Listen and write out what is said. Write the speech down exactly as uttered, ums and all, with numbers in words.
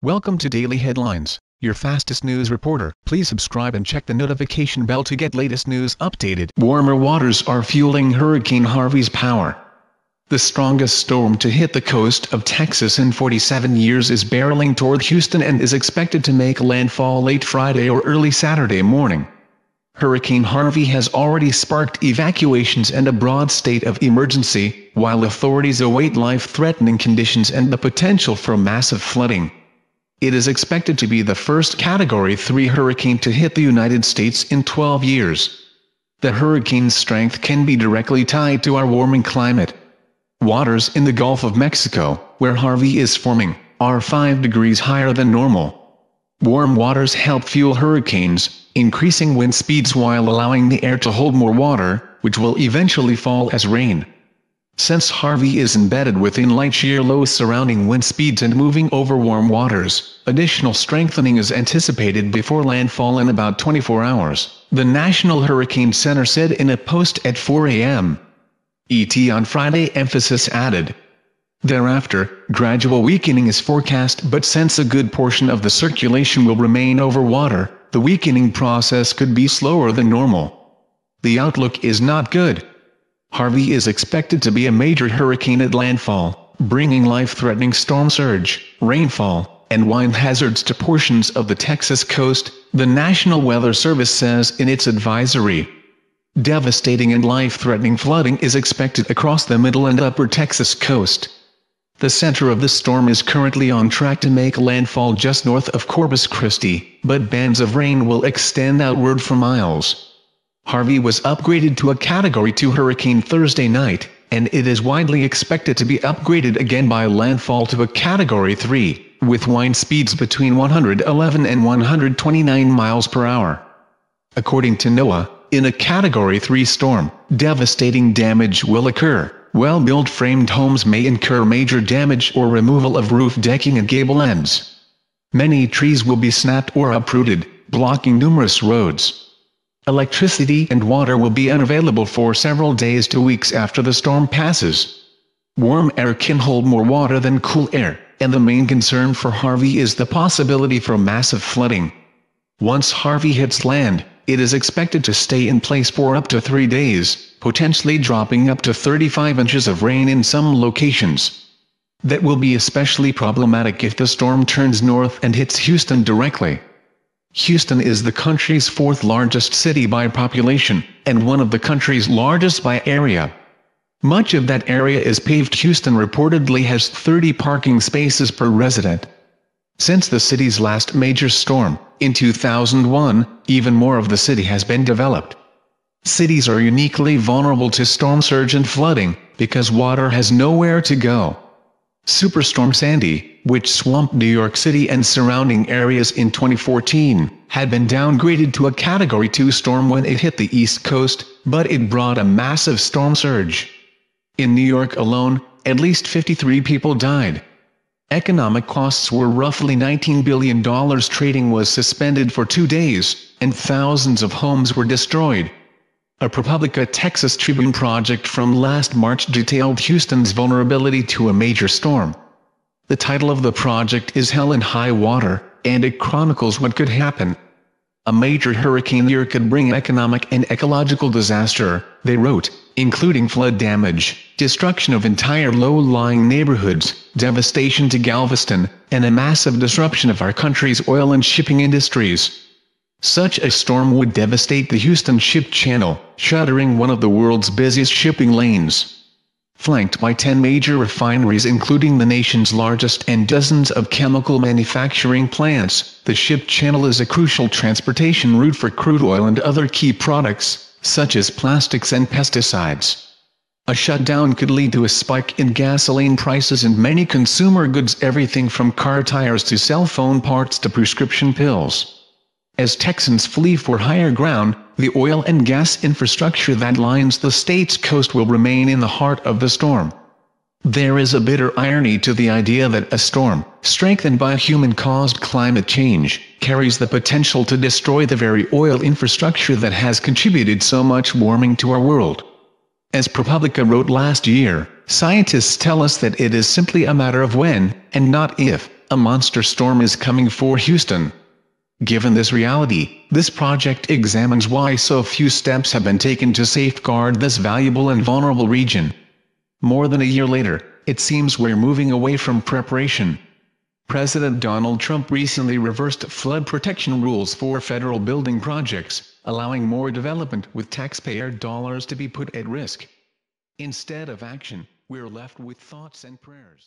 Welcome to Daily Headlines, your fastest news reporter. Please subscribe and check the notification bell to get latest news updated. Warmer waters are fueling Hurricane Harvey's power. The strongest storm to hit the coast of Texas in forty-seven years is barreling toward Houston and is expected to make landfall late Friday or early Saturday morning. Hurricane Harvey has already sparked evacuations and a broad state of emergency, while authorities await life-threatening conditions and the potential for massive flooding. It is expected to be the first Category three hurricane to hit the United States in twelve years. The hurricane's strength can be directly tied to our warming climate. Waters in the Gulf of Mexico, where Harvey is forming, are five degrees higher than normal. Warm waters help fuel hurricanes, increasing wind speeds while allowing the air to hold more water, which will eventually fall as rain. Since Harvey is embedded within light shear lows surrounding wind speeds and moving over warm waters, additional strengthening is anticipated before landfall in about twenty-four hours, the National Hurricane Center said in a post at four a m E T on Friday, emphasis added. Thereafter, gradual weakening is forecast, but since a good portion of the circulation will remain over water, the weakening process could be slower than normal. The outlook is not good. Harvey is expected to be a major hurricane at landfall, bringing life-threatening storm surge, rainfall, and wind hazards to portions of the Texas coast, the National Weather Service says in its advisory. Devastating and life-threatening flooding is expected across the middle and upper Texas coast. The center of the storm is currently on track to make landfall just north of Corpus Christi, but bands of rain will extend outward for miles. Harvey was upgraded to a Category two hurricane Thursday night, and it is widely expected to be upgraded again by landfall to a Category three, with wind speeds between one hundred eleven and one hundred twenty-nine miles per hour. According to NOAA, in a Category three storm, devastating damage will occur. Well-built framed homes may incur major damage or removal of roof decking and gable ends. Many trees will be snapped or uprooted, blocking numerous roads. Electricity and water will be unavailable for several days to weeks after the storm passes. Warm air can hold more water than cool air, and the main concern for Harvey is the possibility for massive flooding. Once Harvey hits land, it is expected to stay in place for up to three days, potentially dropping up to thirty-five inches of rain in some locations. That will be especially problematic if the storm turns north and hits Houston directly. Houston is the country's fourth largest city by population, and one of the country's largest by area. Much of that area is paved. Houston reportedly has thirty parking spaces per resident. Since the city's last major storm, in two thousand one, even more of the city has been developed. Cities are uniquely vulnerable to storm surge and flooding, because water has nowhere to go. Superstorm Sandy, which swamped New York City and surrounding areas in twenty fourteen, had been downgraded to a Category two storm when it hit the East Coast, but it brought a massive storm surge. In New York alone, at least fifty-three people died. Economic costs were roughly nineteen billion dollars. Trading was suspended for two days, and thousands of homes were destroyed. A ProPublica Texas Tribune project from last March detailed Houston's vulnerability to a major storm. The title of the project is Hell in High Water, and it chronicles what could happen. A major hurricane year could bring economic and ecological disaster, they wrote, including flood damage, destruction of entire low-lying neighborhoods, devastation to Galveston, and a massive disruption of our country's oil and shipping industries. Such a storm would devastate the Houston Ship Channel, shuttering one of the world's busiest shipping lanes. Flanked by ten major refineries including the nation's largest and dozens of chemical manufacturing plants, the Ship Channel is a crucial transportation route for crude oil and other key products, such as plastics and pesticides. A shutdown could lead to a spike in gasoline prices and many consumer goods, everything from car tires to cell phone parts to prescription pills. As Texans flee for higher ground, the oil and gas infrastructure that lines the state's coast will remain in the heart of the storm. There is a bitter irony to the idea that a storm, strengthened by human-caused climate change, carries the potential to destroy the very oil infrastructure that has contributed so much warming to our world. As ProPublica wrote last year, scientists tell us that it is simply a matter of when, and not if, a monster storm is coming for Houston. Given this reality, this project examines why so few steps have been taken to safeguard this valuable and vulnerable region. More than a year later, it seems we're moving away from preparation. President Donald Trump recently reversed flood protection rules for federal building projects, allowing more development with taxpayer dollars to be put at risk. Instead of action, we're left with thoughts and prayers.